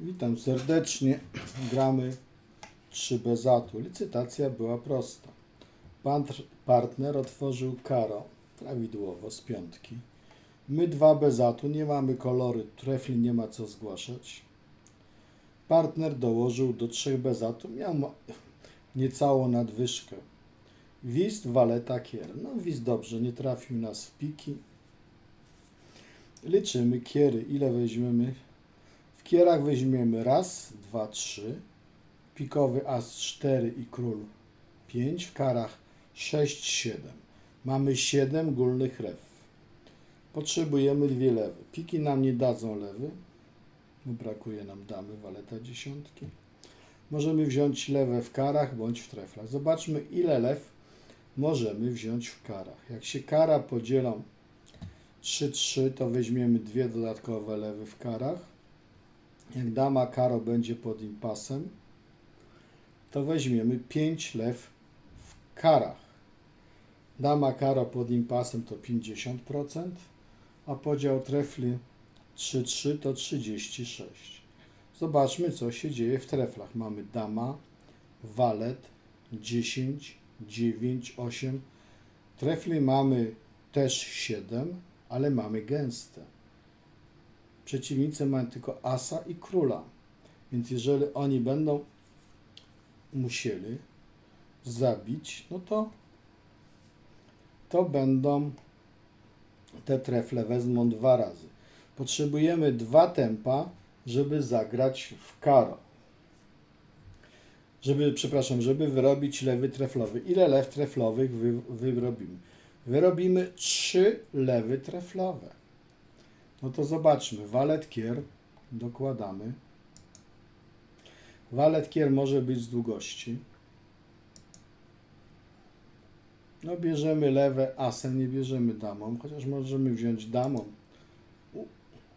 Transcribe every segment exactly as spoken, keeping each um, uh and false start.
Witam serdecznie, gramy trzy bez atu. Licytacja była prosta. Pan partner otworzył karo, prawidłowo, z piątki. My dwa bez atu, nie mamy kolory, trefli nie ma co zgłaszać. Partner dołożył do trzech bez atu, miał niecałą nadwyżkę. Wist, waleta, kier. No wist dobrze, nie trafił nas w piki. Liczymy kiery, ile weźmiemy. W kierach weźmiemy raz, dwa, trzy, pikowy as cztery i król pięć, w karach sześć, siedem. Mamy siedem gólnych rew. Potrzebujemy dwie lewy. Piki nam nie dadzą lewy, bo brakuje nam damy, waleta dziesiątki. Możemy wziąć lewę w karach bądź w treflach. Zobaczmy, ile lew możemy wziąć w karach. Jak się kara podzielą trzy trzy, to weźmiemy dwie dodatkowe lewy w karach. Jak dama karo będzie pod impasem, to weźmiemy pięć lew w karach. Dama karo pod impasem to pięćdziesiąt procent, a podział trefli trzy trzy to trzydzieści sześć procent. Zobaczmy, co się dzieje w treflach. Mamy dama, walet, dziesięć, dziewięć, osiem. Trefli mamy też siedem, ale mamy gęste. Przeciwnicy mają tylko asa i króla, więc jeżeli oni będą musieli zabić, no to to będą te trefle wezmą dwa razy. Potrzebujemy dwa tempa, żeby zagrać w karo. Żeby, przepraszam, żeby wyrobić lewy treflowy. Ile lew treflowych wy, wyrobimy? Wyrobimy trzy lewy treflowe. No to zobaczmy, walet kier dokładamy. Walet kier może być z długości. No bierzemy lewe asem, nie bierzemy damą, chociaż możemy wziąć damą,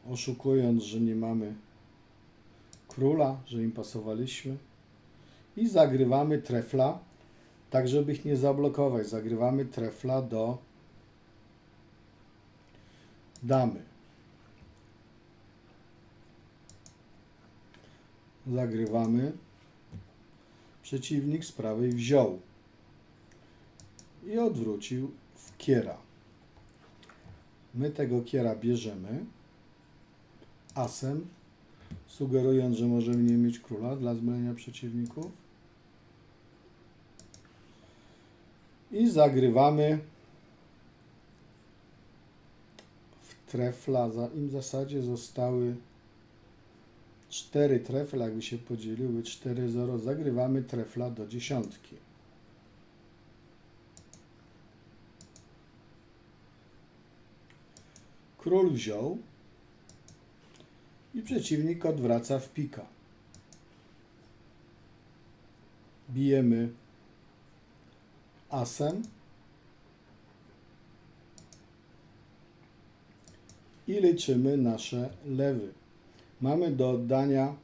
oszukując, że nie mamy króla, że im pasowaliśmy. I zagrywamy trefla, tak żeby ich nie zablokować. Zagrywamy trefla do damy. Zagrywamy. Przeciwnik z prawej wziął i odwrócił w kiera. My tego kiera bierzemy asem, sugerując, że możemy nie mieć króla dla zmylenia przeciwników. I zagrywamy w trefla. Im w zasadzie zostały cztery trefla, jakby się podzieliły cztery zero, zagrywamy trefla do dziesiątki. Król wziął i przeciwnik odwraca w pika. Bijemy asem i liczymy nasze lewy. Mamy do oddania,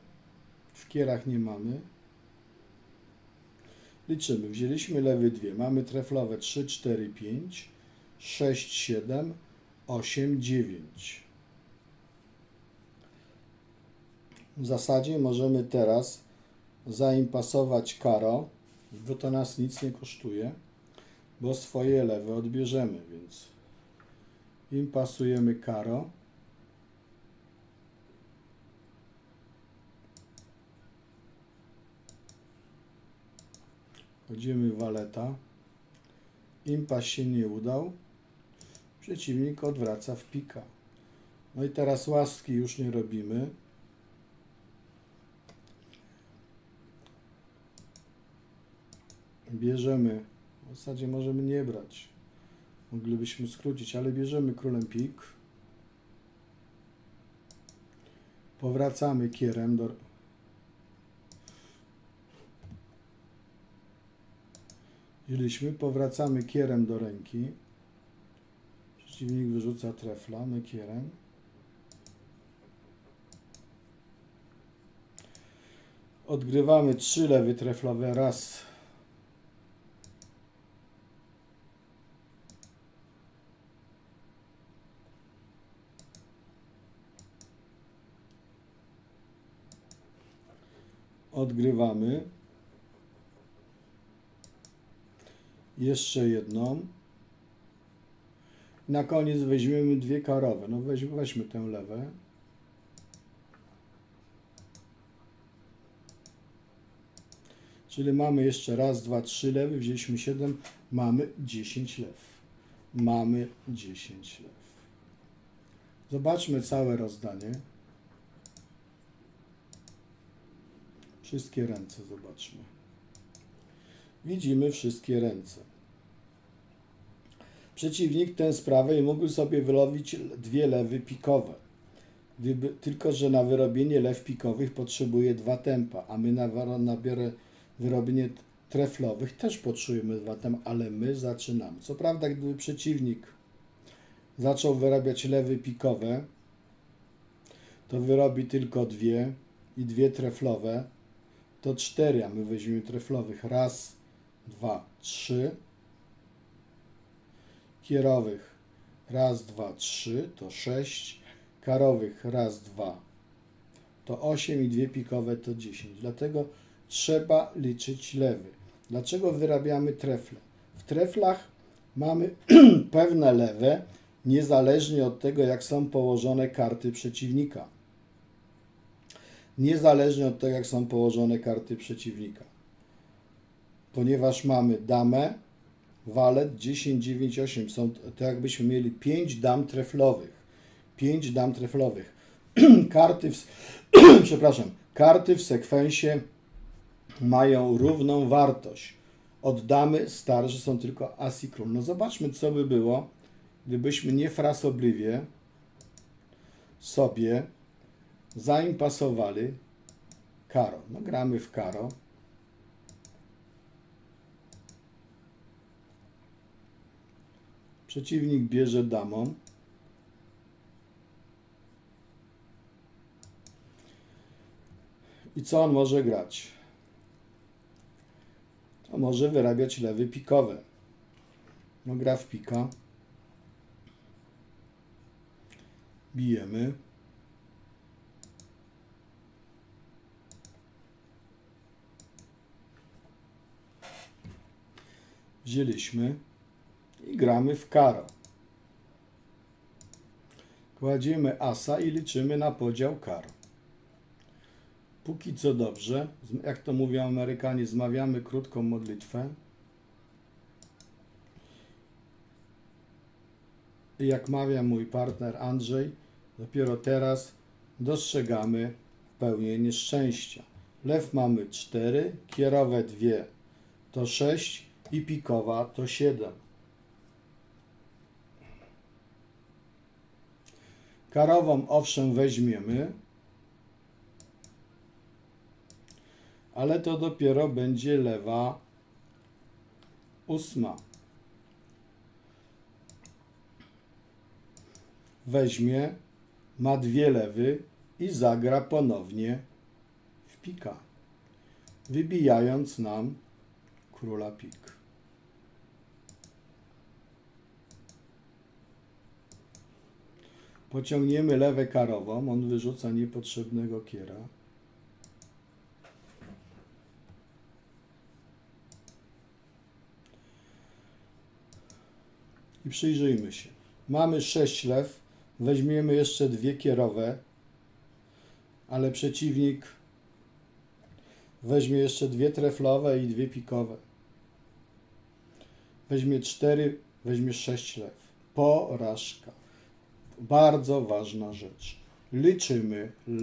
w kierach nie mamy. Liczymy, wzięliśmy lewy dwie, mamy treflowe trzy, cztery, pięć, sześć, siedem, osiem, dziewięć. W zasadzie możemy teraz zainpasować karo, bo to nas nic nie kosztuje, bo swoje lewy odbierzemy, więc impasujemy karo. Wchodzimy waleta, impas się nie udał, przeciwnik odwraca w pika. No i teraz łaski już nie robimy. Bierzemy, w zasadzie możemy nie brać, moglibyśmy skrócić, ale bierzemy królem pik. Powracamy kierem do... Wzięliśmy, powracamy kierem do ręki. Przeciwnik wyrzuca trefla, my kierem. Odgrywamy trzy lewy treflowe. Raz. odgrywamy. Jeszcze jedną. Na koniec weźmiemy dwie karowe. No weź, weźmy tę lewę. Czyli mamy jeszcze raz, dwa, trzy lewy. Wzięliśmy siedem. Mamy dziesięć lew. Mamy dziesięć lew. Zobaczmy całe rozdanie. Wszystkie ręce zobaczmy. Widzimy wszystkie ręce. Przeciwnik ten z prawej mógł sobie wyrobić dwie lewy pikowe. Gdyby, tylko, że na wyrobienie lew pikowych potrzebuje dwa tempa, a my na, na wyrobienie treflowych też potrzebujemy dwa tempa, ale my zaczynamy. Co prawda, gdyby przeciwnik zaczął wyrabiać lewy pikowe, to wyrobi tylko dwie i dwie treflowe, to cztery, a my weźmiemy treflowych. Raz, dwa, trzy. Kierowych raz, dwa, trzy, to sześć. Karowych raz, dwa, to osiem i dwie pikowe to dziesięć. Dlatego trzeba liczyć lewy. Dlaczego wyrabiamy trefle? W treflach mamy pewne lewe, niezależnie od tego, jak są położone karty przeciwnika. Niezależnie od tego, jak są położone karty przeciwnika. Ponieważ mamy damę, walet, dziesięć, dziewięć, osiem. Są to jakbyśmy mieli pięć dam treflowych. pięć dam treflowych. Karty w, przepraszam, karty w sekwensie mają równą wartość. Od damy starsze są tylko as i król. No zobaczmy, co by było, gdybyśmy niefrasobliwie sobie zaimpasowali karo. No gramy w karo. Przeciwnik bierze damą. I co on może grać? On może wyrabiać lewy pikowe. No gra w pika. Bijemy. Wzięliśmy i gramy w karo. Kładziemy asa i liczymy na podział kar. Póki co dobrze, jak to mówią Amerykanie, zmawiamy krótką modlitwę. I jak mawia mój partner Andrzej, dopiero teraz dostrzegamy pełnię nieszczęścia. Lew mamy cztery, kierowe dwa, to sześć i pikowa to siedem. Karową owszem weźmiemy, ale to dopiero będzie lewa ósma. Weźmie, ma dwie lewy i zagra ponownie w pika, wybijając nam króla pik. Pociągniemy lewę karową, on wyrzuca niepotrzebnego kiera. I przyjrzyjmy się. Mamy sześć lew, weźmiemy jeszcze dwie kierowe, ale przeciwnik weźmie jeszcze dwie treflowe i dwie pikowe. Weźmie cztery, weźmie sześć lew. Porażka. Bardzo ważna rzecz. Liczymy